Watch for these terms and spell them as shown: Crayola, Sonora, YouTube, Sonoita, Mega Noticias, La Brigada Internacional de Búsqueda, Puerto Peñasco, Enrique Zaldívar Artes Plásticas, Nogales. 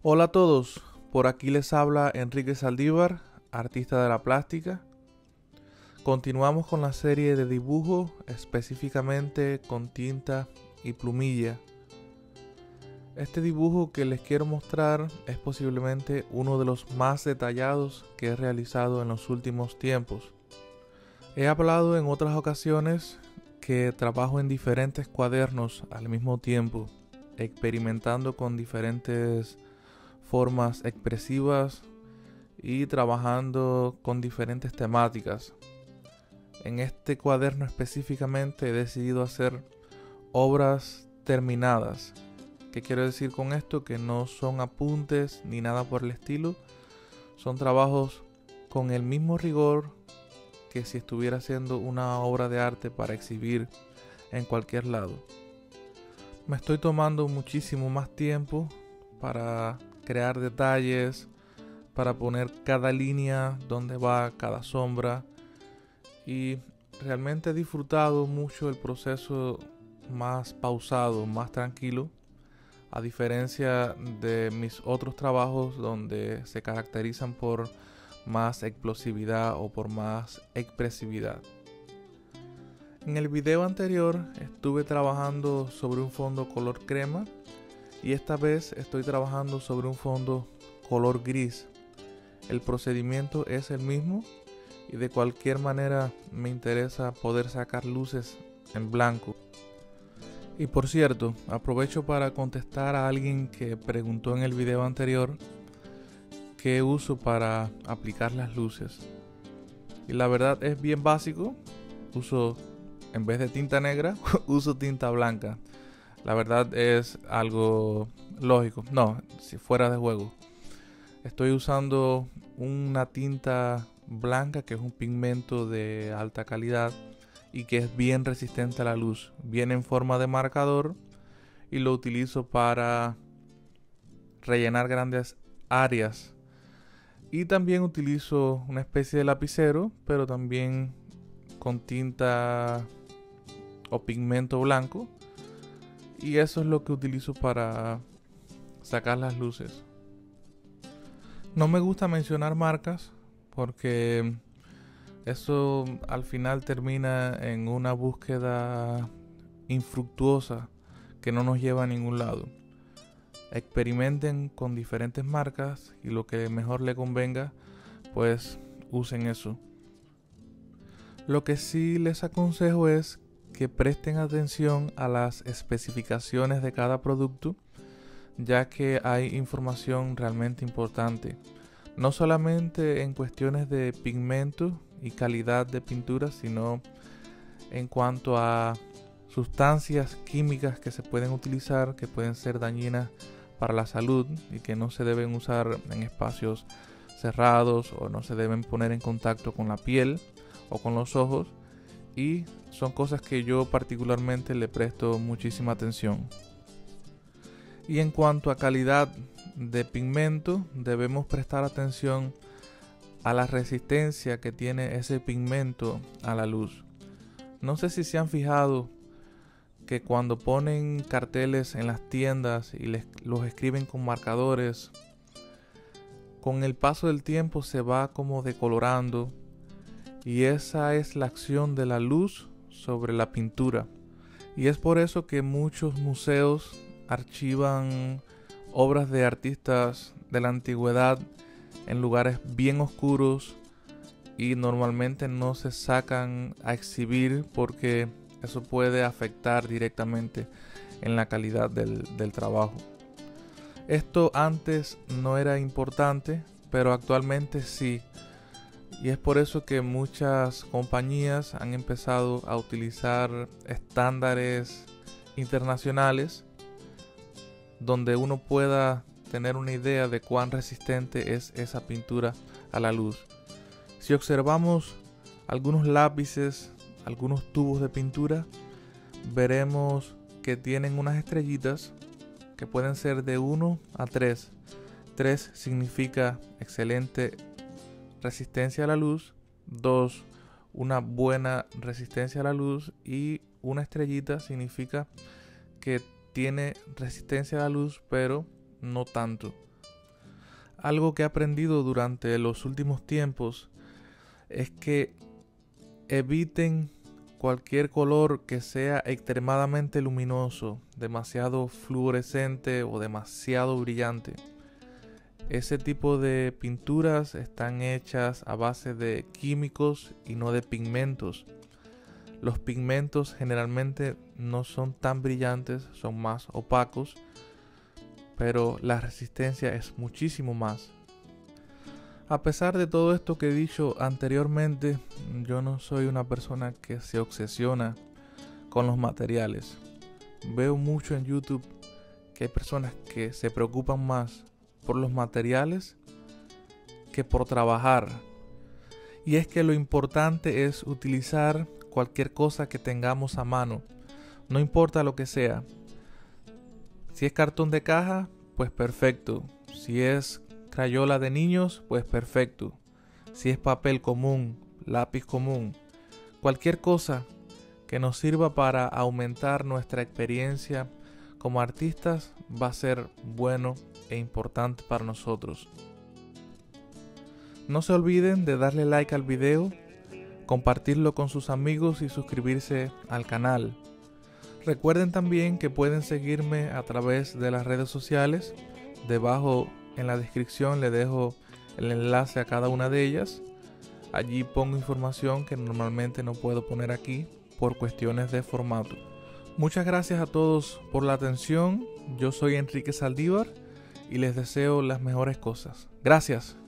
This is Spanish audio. Hola a todos, por aquí les habla Enrique Zaldívar, artista de la plástica. Continuamos con la serie de dibujo, específicamente con tinta y plumilla. Este dibujo que les quiero mostrar es posiblemente uno de los más detallados que he realizado en los últimos tiempos. He hablado en otras ocasiones que trabajo en diferentes cuadernos al mismo tiempo, experimentando con diferentes formas expresivas y trabajando con diferentes temáticas. En este cuaderno específicamente he decidido hacer obras terminadas. ¿Qué quiero decir con esto? Que no son apuntes ni nada por el estilo. Son trabajos con el mismo rigor que si estuviera haciendo una obra de arte para exhibir en cualquier lado. Me estoy tomando muchísimo más tiempo para crear detalles, para poner cada línea, dónde va cada sombra. Y realmente he disfrutado mucho el proceso más pausado, más tranquilo, a diferencia de mis otros trabajos donde se caracterizan por más explosividad o por más expresividad. En el video anterior estuve trabajando sobre un fondo color crema y esta vez estoy trabajando sobre un fondo color gris. El procedimiento es el mismo. Y de cualquier manera me interesa poder sacar luces en blanco. Y por cierto, aprovecho para contestar a alguien que preguntó en el video anterior qué uso para aplicar las luces. Y la verdad es bien básico. Uso, en vez de tinta negra, uso tinta blanca. La verdad es algo lógico. No, si fuera de juego. Estoy usando una tinta blanca, que es un pigmento de alta calidad y que es bien resistente a la luz. Viene en forma de marcador y lo utilizo para rellenar grandes áreas. Y también utilizo una especie de lapicero, pero también con tinta o pigmento blanco. Y eso es lo que utilizo para sacar las luces. No me gusta mencionar marcas, porque eso al final termina en una búsqueda infructuosa que no nos lleva a ningún lado. Experimenten con diferentes marcas y lo que mejor le convenga, pues usen eso. Lo que sí les aconsejo es que presten atención a las especificaciones de cada producto, ya que hay información realmente importante. No solamente en cuestiones de pigmento y calidad de pintura, sino en cuanto a sustancias químicas que se pueden utilizar, que pueden ser dañinas para la salud y que no se deben usar en espacios cerrados o no se deben poner en contacto con la piel o con los ojos. Y son cosas que yo particularmente le presto muchísima atención. Y en cuanto a calidad de pigmento, debemos prestar atención a la resistencia que tiene ese pigmento a la luz. No sé si se han fijado que cuando ponen carteles en las tiendas y los escriben con marcadores, con el paso del tiempo se va como decolorando, y esa es la acción de la luz sobre la pintura. Y es por eso que muchos museos archivan obras de artistas de la antigüedad en lugares bien oscuros y normalmente no se sacan a exhibir porque eso puede afectar directamente en la calidad del trabajo. Esto antes no era importante, pero actualmente sí. Y es por eso que muchas compañías han empezado a utilizar estándares internacionales donde uno pueda tener una idea de cuán resistente es esa pintura a la luz. Si observamos algunos lápices, algunos tubos de pintura, veremos que tienen unas estrellitas que pueden ser de 1 a 3. 3 significa excelente resistencia a la luz, 2 una buena resistencia a la luz y una estrellita significa que tiene resistencia a la luz, pero no tanto. Algo que he aprendido durante los últimos tiempos es que eviten cualquier color que sea extremadamente luminoso, demasiado fluorescente o demasiado brillante. Ese tipo de pinturas están hechas a base de químicos y no de pigmentos. Los pigmentos generalmente no son tan brillantes, son más opacos, pero la resistencia es muchísimo más. A pesar de todo esto que he dicho anteriormente, yo no soy una persona que se obsesiona con los materiales. Veo mucho en YouTube que hay personas que se preocupan más por los materiales que por trabajar. Y es que lo importante es utilizar cualquier cosa que tengamos a mano, no importa lo que sea. Si es cartón de caja, pues perfecto. Si es crayola de niños, pues perfecto. Si es papel común, lápiz común, cualquier cosa que nos sirva para aumentar nuestra experiencia como artistas va a ser bueno e importante para nosotros. No se olviden de darle like al video, compartirlo con sus amigos y suscribirse al canal. Recuerden también que pueden seguirme a través de las redes sociales. Debajo en la descripción les dejo el enlace a cada una de ellas. Allí pongo información que normalmente no puedo poner aquí por cuestiones de formato. Muchas gracias a todos por la atención. Yo soy Enrique Zaldívar y les deseo las mejores cosas. Gracias.